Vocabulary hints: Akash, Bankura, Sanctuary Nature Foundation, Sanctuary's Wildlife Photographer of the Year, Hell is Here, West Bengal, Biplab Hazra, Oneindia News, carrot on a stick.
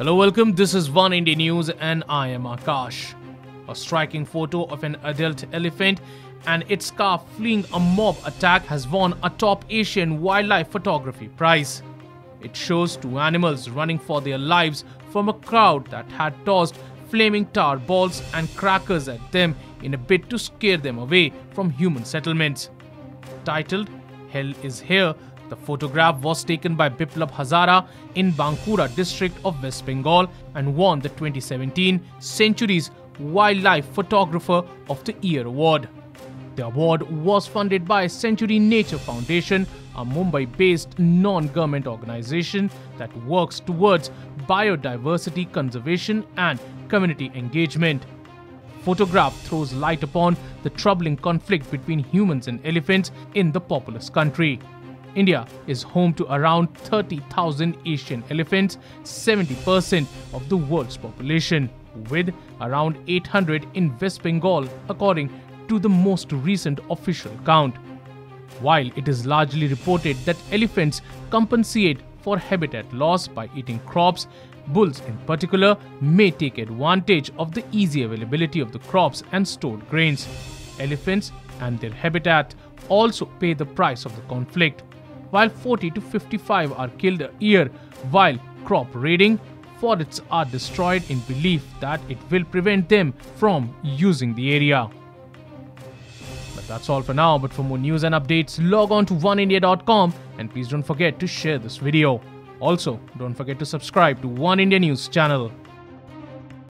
Hello, welcome. This is Oneindia News and I am Akash. A striking photo of an adult elephant and its calf fleeing a mob attack has won a top Asian wildlife photography prize. It shows two animals running for their lives from a crowd that had tossed flaming tar balls and crackers at them in a bid to scare them away from human settlements. Titled "Hell is Here," the photograph was taken by Biplab Hazra in Bankura district of West Bengal and won the 2017 Sanctuary's Wildlife Photographer of the Year award. The award was funded by Sanctuary Nature Foundation, a Mumbai-based non-government organization that works towards biodiversity conservation and community engagement. The photograph throws light upon the troubling conflict between humans and elephants in the populous country. India is home to around 30,000 Asian elephants, 70% of the world's population, with around 800 in West Bengal, according to the most recent official count. While it is largely reported that elephants compensate for habitat loss by eating crops, bulls in particular may take advantage of the easy availability of the crops and stored grains. Elephants and their habitat also pay the price of the conflict. While 40 to 55 are killed a year while crop raiding, forests are destroyed in belief that it will prevent them from using the area. But that's all for now, but for more news and updates, log on to oneindia.com and please don't forget to share this video. Also, don't forget to subscribe to Oneindia News channel.